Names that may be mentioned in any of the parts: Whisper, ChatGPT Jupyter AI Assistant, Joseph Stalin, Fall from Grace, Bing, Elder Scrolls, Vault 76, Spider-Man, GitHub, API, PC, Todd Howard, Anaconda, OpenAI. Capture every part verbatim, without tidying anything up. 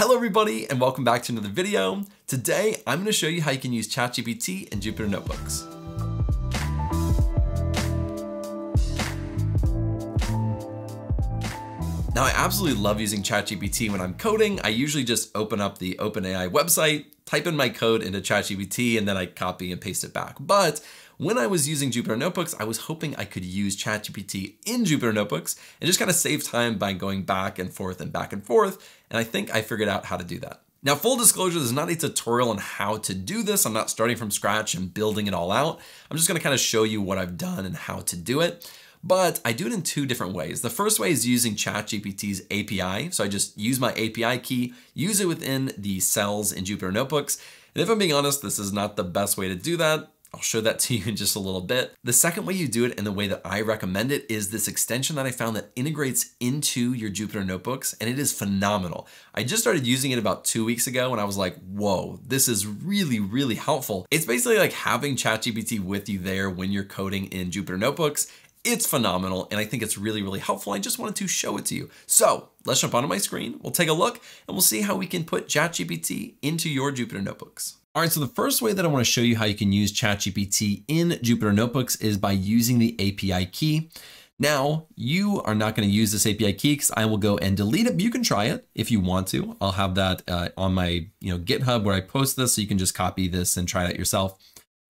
Hello everybody and welcome back to another video. Today, I'm gonna show you how you can use ChatGPT and Jupyter Notebooks. Now, I absolutely love using ChatGPT when I'm coding. I usually just open up the OpenAI website, type in my code into ChatGPT, and then I copy and paste it back. But when I was using Jupyter Notebooks, I was hoping I could use ChatGPT in Jupyter Notebooks and just kind of save time by going back and forth and back and forth. And I think I figured out how to do that. Now, full disclosure, there's not a tutorial on how to do this. I'm not starting from scratch and building it all out. I'm just gonna kind of show you what I've done and how to do it. But I do it in two different ways. The first way is using ChatGPT's A P I. So I just use my A P I key, use it within the cells in Jupyter Notebooks. And if I'm being honest, this is not the best way to do that. I'll show that to you in just a little bit. The second way you do it and the way that I recommend it is this extension that I found that integrates into your Jupyter Notebooks, and it is phenomenal. I just started using it about two weeks ago and I was like, whoa, this is really, really helpful. It's basically like having ChatGPT with you there when you're coding in Jupyter Notebooks. It's phenomenal and I think it's really, really helpful. I just wanted to show it to you. So let's jump onto my screen, we'll take a look and we'll see how we can put ChatGPT into your Jupyter Notebooks. All right, so the first way that I want to show you how you can use ChatGPT in Jupyter Notebooks is by using the A P I key. Now, you are not going to use this A P I key because I will go and delete it. You can try it if you want to. I'll have that uh, on my you know GitHub where I post this, so you can just copy this and try it out yourself.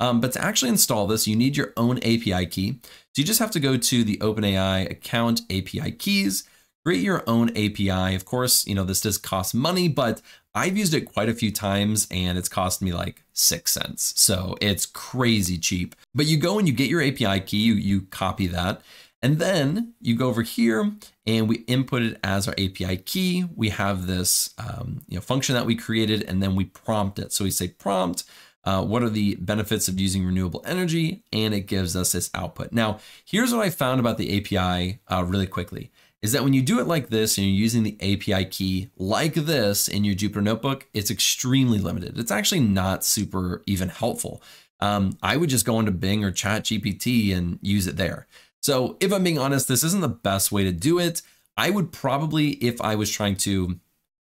Um, but to actually install this, you need your own A P I key. So you just have to go to the OpenAI account A P I keys, create your own A P I. Of course, you know, this does cost money, but I've used it quite a few times and it's cost me like six cents. So it's crazy cheap. But you go and you get your A P I key, you, you copy that, and then you go over here and we input it as our A P I key. We have this um, you know, function that we created and then we prompt it. So we say prompt, uh, what are the benefits of using renewable energy? And it gives us this output. Now, here's what I found about the A P I uh, really quickly. Is that when you do it like this and you're using the A P I key like this in your Jupyter Notebook, it's extremely limited. It's actually not super even helpful. Um, I would just go into Bing or ChatGPT and use it there. So if I'm being honest, this isn't the best way to do it. I would probably, if I was trying to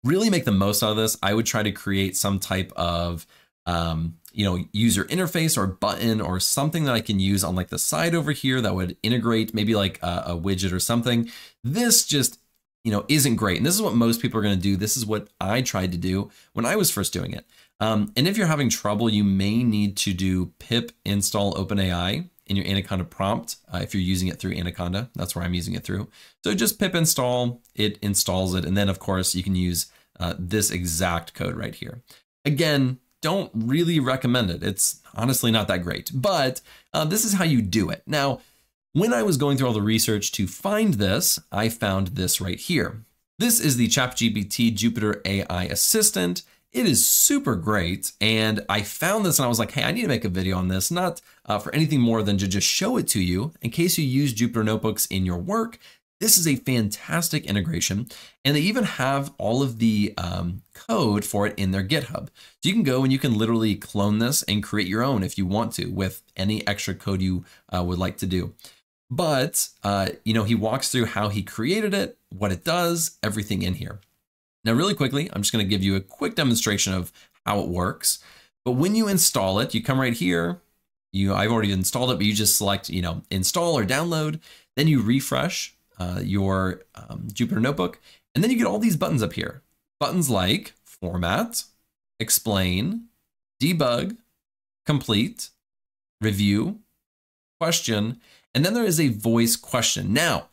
really make the most out of this, I would try to create some type of um, you know, user interface or button or something that I can use on like the side over here that would integrate maybe like a, a widget or something. This just, you know, isn't great. And this is what most people are going to do. This is what I tried to do when I was first doing it. Um, and if you're having trouble, you may need to do pip install OpenAI in your Anaconda prompt. Uh, if you're using it through Anaconda, that's where I'm using it through. So just pip install, it installs it. And then of course you can use uh, this exact code right here. Again, don't really recommend it. It's honestly not that great, but uh, this is how you do it. Now, when I was going through all the research to find this, I found this right here. This is the ChatGPT Jupyter A I Assistant. It is super great. And I found this and I was like, hey, I need to make a video on this, not uh, for anything more than to just show it to you in case you use Jupyter Notebooks in your work. This is a fantastic integration, and they even have all of the um, code for it in their GitHub. So you can go and you can literally clone this and create your own if you want to with any extra code you uh, would like to do. But, uh, you know, he walks through how he created it, what it does, everything in here. Now, really quickly, I'm just going to give you a quick demonstration of how it works. But when you install it, you come right here. You, I've already installed it, but you just select, you know, install or download. Then you refresh Uh, your um, Jupyter Notebook. And then you get all these buttons up here. Buttons like format, explain, debug, complete, review, question, and then there is a voice question. Now,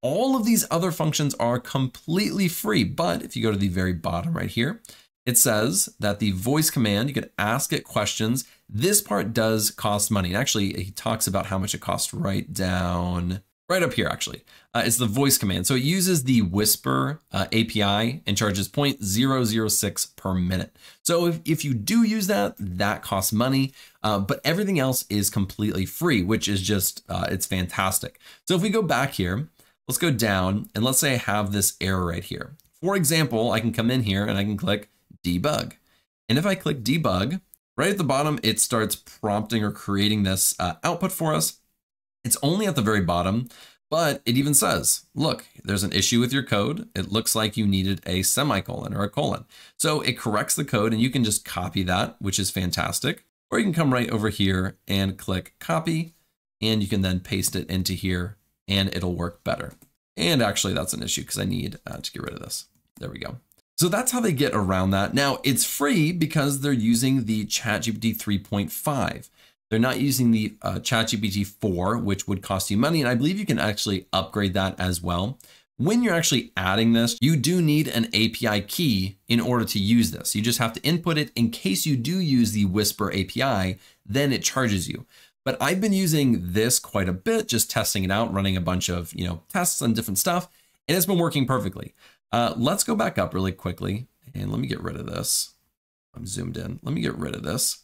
all of these other functions are completely free, but if you go to the very bottom right here, it says that the voice command, you can ask it questions. This part does cost money. And actually, he talks about how much it costs right down Right up here, actually, uh, it's the voice command. So it uses the Whisper uh, A P I and charges zero point zero zero six per minute. So if, if you do use that, that costs money, uh, but everything else is completely free, which is just, uh, it's fantastic. So if we go back here, let's go down and let's say I have this error right here. For example, I can come in here and I can click debug. And if I click debug, right at the bottom, it starts prompting or creating this uh, output for us. It's only at the very bottom, But it even says, look, there's an issue with your code. It looks like you needed a semicolon or a colon. So it corrects the code and you can just copy that, which is fantastic. Or you can come right over here and click copy, and you can then paste it into here and it'll work better. And actually that's an issue because I need uh, to get rid of this. There we go. So that's how they get around that. Now it's free because they're using the ChatGPT three point five. They're not using the uh, ChatGPT four, which would cost you money. And I believe you can actually upgrade that as well. When you're actually adding this, you do need an A P I key in order to use this. You just have to input it in case you do use the Whisper A P I, then it charges you. But I've been using this quite a bit, just testing it out, running a bunch of, you know, tests and different stuff. And it's been working perfectly. Uh, let's go back up really quickly and let me get rid of this. I'm zoomed in. Let me get rid of this.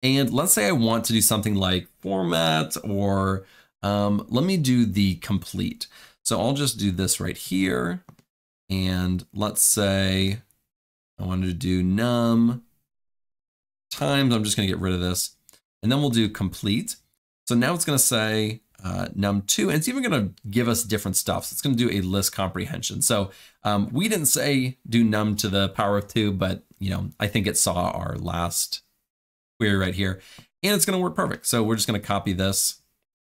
And let's say I want to do something like format, or um, let me do the complete. So I'll just do this right here. And let's say I wanted to do num times. I'm just going to get rid of this. And then we'll do complete. So now it's going to say uh, num two. And it's even going to give us different stuff. So it's going to do a list comprehension. So um, we didn't say do num to the power of two, but you know, I think it saw our last query right here and it's going to work perfect. So we're just going to copy this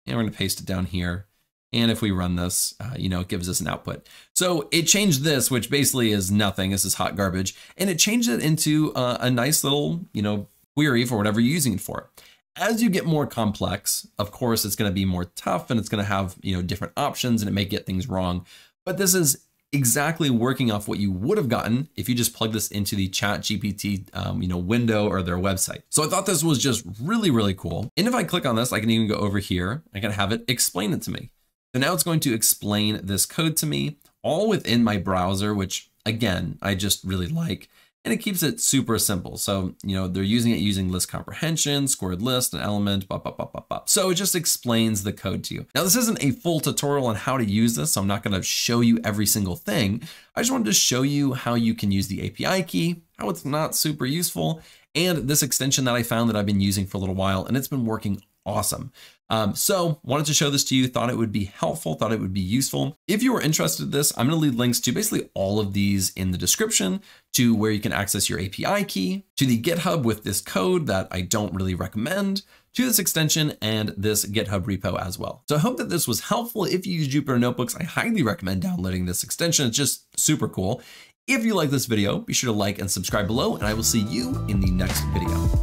and we're going to paste it down here. And if we run this, uh, you know, it gives us an output. So it changed this, which basically is nothing. This is hot garbage. And it changed it into uh, a nice little, you know, query for whatever you're using it for. As you get more complex, of course, it's going to be more tough and it's going to have, you know, different options and it may get things wrong. But this is exactly working off what you would have gotten if you just plug this into the ChatGPT, um, you know, window or their website. So I thought this was just really, really cool. And if I click on this, I can even go over here. I can have it explain it to me. So now it's going to explain this code to me all within my browser, which again, I just really like, and it keeps it super simple. So, you know, they're using it using list comprehension, squared list, an element, blah, blah, blah, blah, blah. So it just explains the code to you. Now, this isn't a full tutorial on how to use this. So I'm not going to show you every single thing. I just wanted to show you how you can use the A P I key, how it's not super useful, and this extension that I found that I've been using for a little while, and it's been working awesome. Um, so wanted to show this to you, thought it would be helpful, thought it would be useful. If you were interested in this, I'm going to leave links to basically all of these in the description, to where you can access your A P I key, to the GitHub with this code that I don't really recommend, to this extension and this GitHub repo as well. So I hope that this was helpful. If you use Jupyter Notebooks, I highly recommend downloading this extension. It's just super cool. If you like this video, be sure to like and subscribe below, and I will see you in the next video.